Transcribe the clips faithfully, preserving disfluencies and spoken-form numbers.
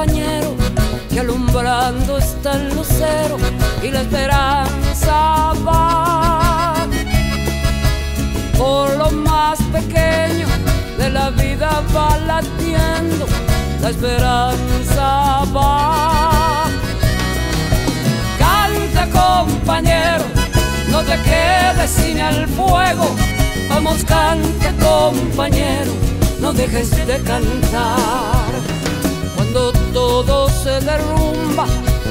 compañero que alumbrando está el lucero y la esperanza va por lo más pequeño de la vida, va latiendo, la esperanza va. Canta, compañero, no te quedes sin el fuego. Vamos, canta, compañero, no dejes de cantar. Cuando todo se derrumba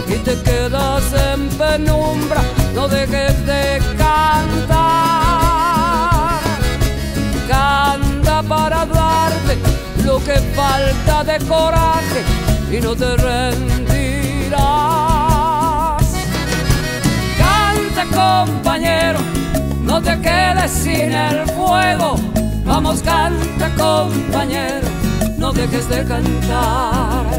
y te quedas en penumbra, no dejes de cantar. Canta para darte lo que falta de coraje y no te rendirás. Canta, compañero, no te quedes sin el fuego. Vamos, canta, compañero, no dejes de cantar.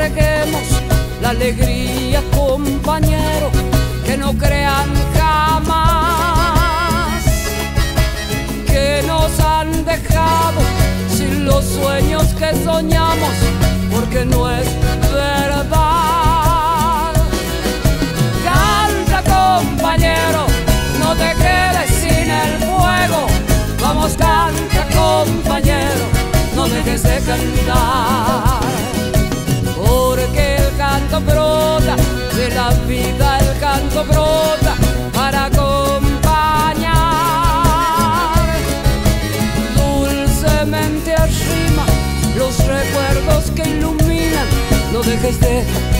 Entreguemos la alegría, compañero, que no crean jamás que nos han dejado sin los sueños que soñamos, porque no es verdad. Canta, compañero, no te quedes sin el fuego. Vamos, canta, compañero, no dejes de cantar. Brota, de la vida el canto brota para acompañar. Dulcemente arrima los recuerdos que iluminan, no dejes de